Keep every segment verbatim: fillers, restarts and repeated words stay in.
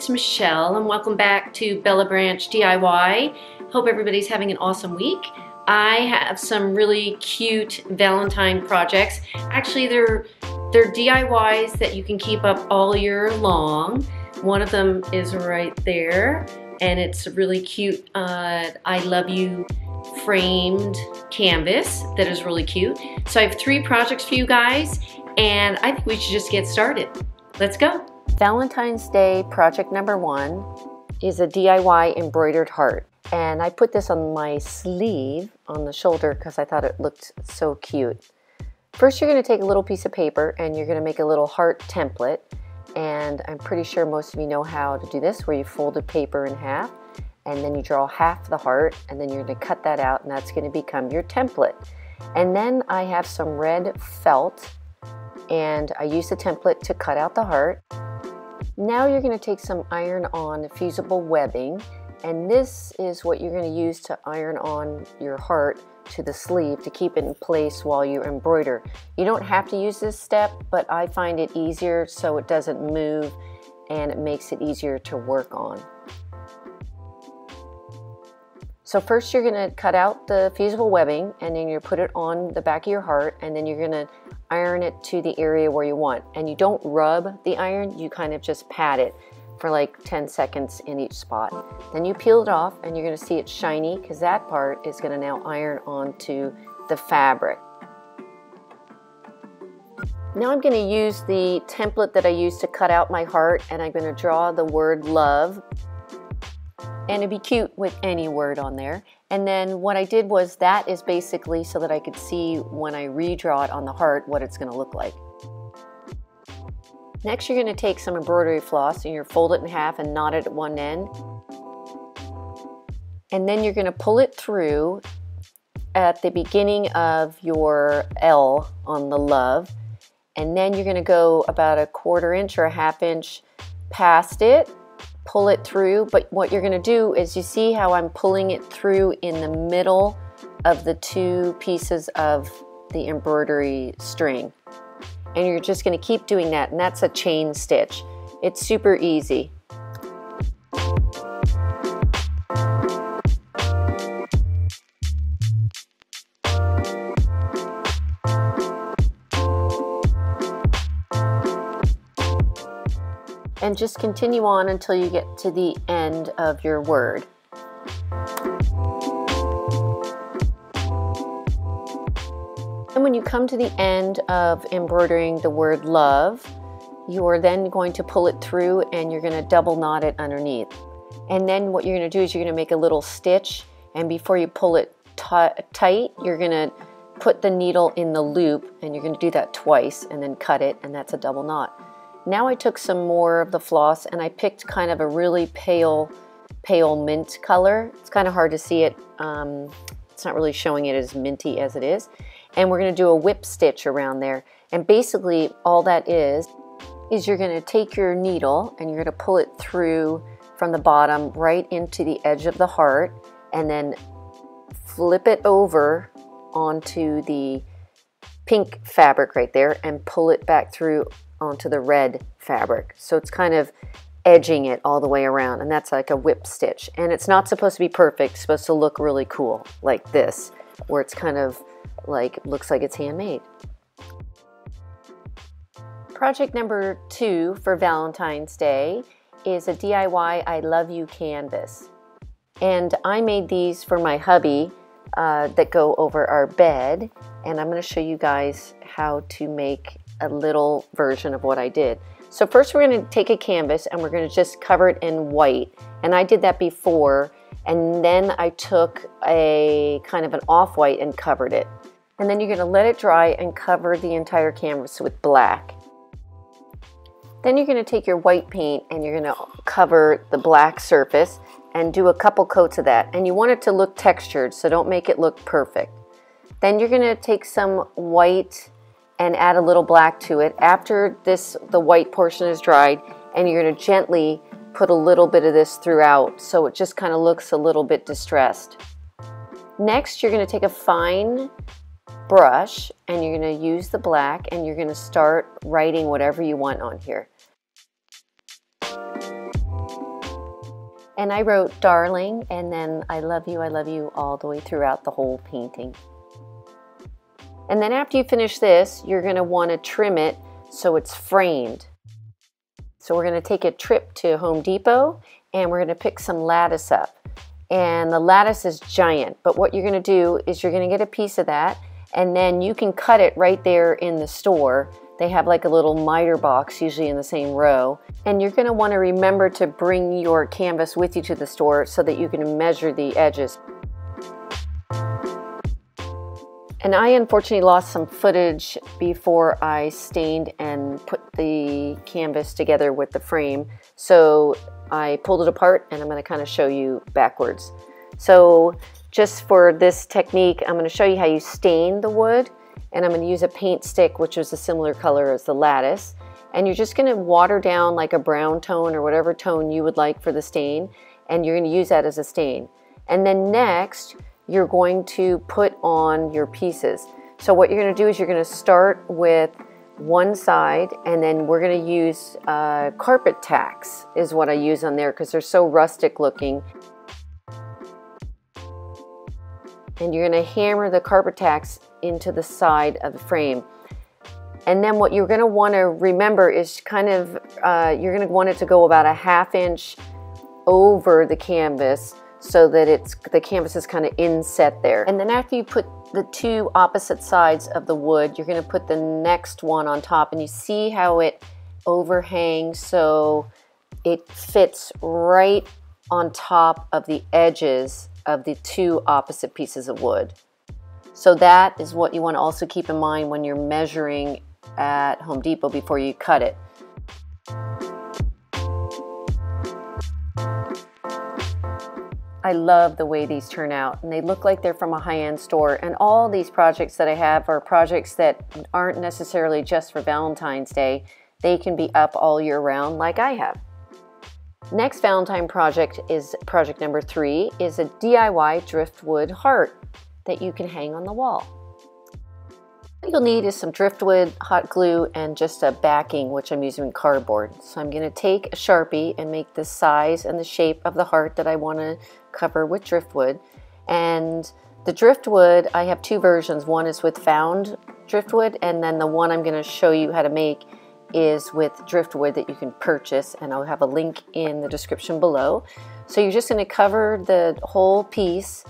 it's Michelle and welcome back to Bella Branch D I Y. Hope everybody's having an awesome week. I have some really cute Valentine projects. Actually, they're, they're D I Ys that you can keep up all year long. One of them is right there, and it's a really cute uh, I love you framed canvas that is really cute. So I have three projects for you guys, and I think we should just get started. Let's go. Valentine's Day project number one is a D I Y embroidered heart. And I put this on my sleeve on the shoulder because I thought it looked so cute. First, you're going to take a little piece of paper and you're going to make a little heart template. And I'm pretty sure most of you know how to do this, where you fold the paper in half and then you draw half the heart, and then you're going to cut that out, and that's going to become your template. And then I have some red felt, and I use the template to cut out the heart. Now you're going to take some iron-on fusible webbing, and this is what you're going to use to iron on your heart to the sleeve to keep it in place while you embroider. You don't have to use this step, but I find it easier so it doesn't move, and it makes it easier to work on. So first you're going to cut out the fusible webbing, and then you put it on the back of your heart, and then you're going to iron it to the area where you want. And you don't rub the iron, you kind of just pat it for like ten seconds in each spot. Then you peel it off, and you're going to see it's shiny because that part is going to now iron onto the fabric. Now I'm going to use the template that I used to cut out my heart, and I'm going to draw the word love. And it'd be cute with any word on there. And then what I did was, that is basically so that I could see when I redraw it on the heart what it's going to look like. Next, you're going to take some embroidery floss and you're fold it in half and knot it at one end. And then you're going to pull it through at the beginning of your L on the love. And then you're going to go about a quarter inch or a half inch past it. Pull it through, but what you're going to do is, you see how I'm pulling it through in the middle of the two pieces of the embroidery string, and you're just going to keep doing that, and that's a chain stitch. It's super easy. And just continue on until you get to the end of your word. And when you come to the end of embroidering the word love, you are then going to pull it through and you're going to double knot it underneath. And then what you're going to do is you're going to make a little stitch, and before you pull it tight, you're going to put the needle in the loop, and you're going to do that twice and then cut it, and that's a double knot. Now I took some more of the floss and I picked kind of a really pale, pale mint color. It's kind of hard to see it. Um, it's not really showing it as minty as it is. And we're going to do a whip stitch around there. And basically all that is, is you're going to take your needle and you're going to pull it through from the bottom right into the edge of the heart, and then flip it over onto the pink fabric right there and pull it back through onto the red fabric. So it's kind of edging it all the way around, and that's like a whip stitch. And it's not supposed to be perfect, it's supposed to look really cool like this, where it's kind of like, looks like it's handmade. Project number two for Valentine's Day is a D I Y I love you canvas. And I made these for my hubby uh, that go over our bed. And I'm gonna show you guys how to make a little version of what I did. So first we're going to take a canvas and we're going to just cover it in white, and I did that before, and then I took a kind of an off-white and covered it, and then you're going to let it dry and cover the entire canvas with black. Then you're going to take your white paint and you're going to cover the black surface and do a couple coats of that, and you want it to look textured, so don't make it look perfect. Then you're going to take some white and add a little black to it. After this, the white portion is dried, and you're gonna gently put a little bit of this throughout so it just kind of looks a little bit distressed. Next, you're gonna take a fine brush and you're gonna use the black and you're gonna start writing whatever you want on here. And I wrote darling, and then I love you, I love you all the way throughout the whole painting. And then after you finish this, you're gonna wanna trim it so it's framed. So we're gonna take a trip to Home Depot and we're gonna pick some lattice up. And the lattice is giant, but what you're gonna do is you're gonna get a piece of that and then you can cut it right there in the store. They have like a little miter box, usually in the same row. And you're gonna wanna remember to bring your canvas with you to the store so that you can measure the edges. And I unfortunately lost some footage before I stained and put the canvas together with the frame. So I pulled it apart and I'm gonna kind of show you backwards. So just for this technique, I'm gonna show you how you stain the wood, and I'm gonna use a paint stick, which is a similar color as the lattice. And you're just gonna water down like a brown tone or whatever tone you would like for the stain, and you're gonna use that as a stain. And then next, you're going to put on your pieces. So what you're gonna do is you're gonna start with one side, and then we're gonna use uh, carpet tacks is what I use on there because they're so rustic looking. And you're gonna hammer the carpet tacks into the side of the frame. And then what you're gonna wanna remember is kind of, uh, you're gonna want it to go about a half inch over the canvas so that it's the canvas is kind of inset there. And then after you put the two opposite sides of the wood, you're gonna put the next one on top, and you see how it overhangs so it fits right on top of the edges of the two opposite pieces of wood. So that is what you wanna also keep in mind when you're measuring at Home Depot before you cut it. I love the way these turn out, and they look like they're from a high-end store. And all these projects that I have are projects that aren't necessarily just for Valentine's Day. They can be up all year round like I have. Next Valentine project is project number three, is a D I Y driftwood heart that you can hang on the wall. What you'll need is some driftwood, hot glue, and just a backing, which I'm using cardboard. So I'm gonna take a Sharpie and make the size and the shape of the heart that I wanna cover with driftwood. And the driftwood, I have two versions. One is with found driftwood, and then the one I'm gonna show you how to make is with driftwood that you can purchase, and I'll have a link in the description below. So you're just gonna cover the whole piece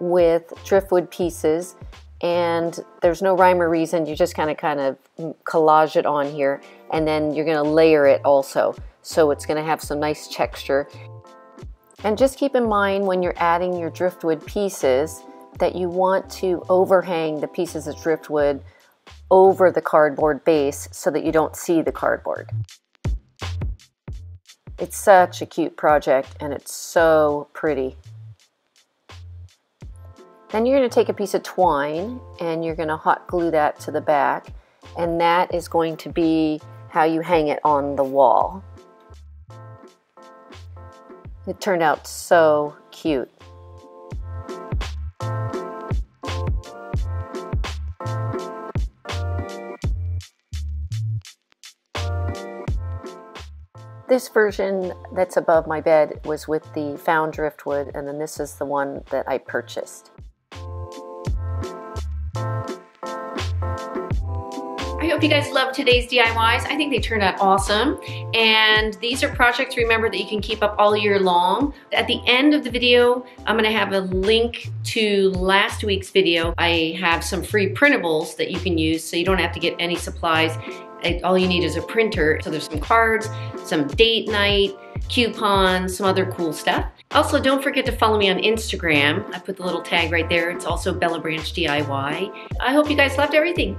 with driftwood pieces, and there's no rhyme or reason. You just kind of kind of collage it on here, and then you're going to layer it also, so it's going to have some nice texture. And just keep in mind when you're adding your driftwood pieces that you want to overhang the pieces of driftwood over the cardboard base so that you don't see the cardboard. It's such a cute project, and it's so pretty. Then you're going to take a piece of twine and you're going to hot glue that to the back, and that is going to be how you hang it on the wall. It turned out so cute. This version that's above my bed was with the found driftwood, and then this is the one that I purchased. I hope you guys loved today's D I Ys. I think they turned out awesome. And these are projects, remember, that you can keep up all year long. At the end of the video, I'm gonna have a link to last week's video. I have some free printables that you can use, so you don't have to get any supplies. All you need is a printer. So there's some cards, some date night, coupons, some other cool stuff. Also, don't forget to follow me on Instagram. I put the little tag right there. It's also Bella Branch D I Y. I hope you guys loved everything.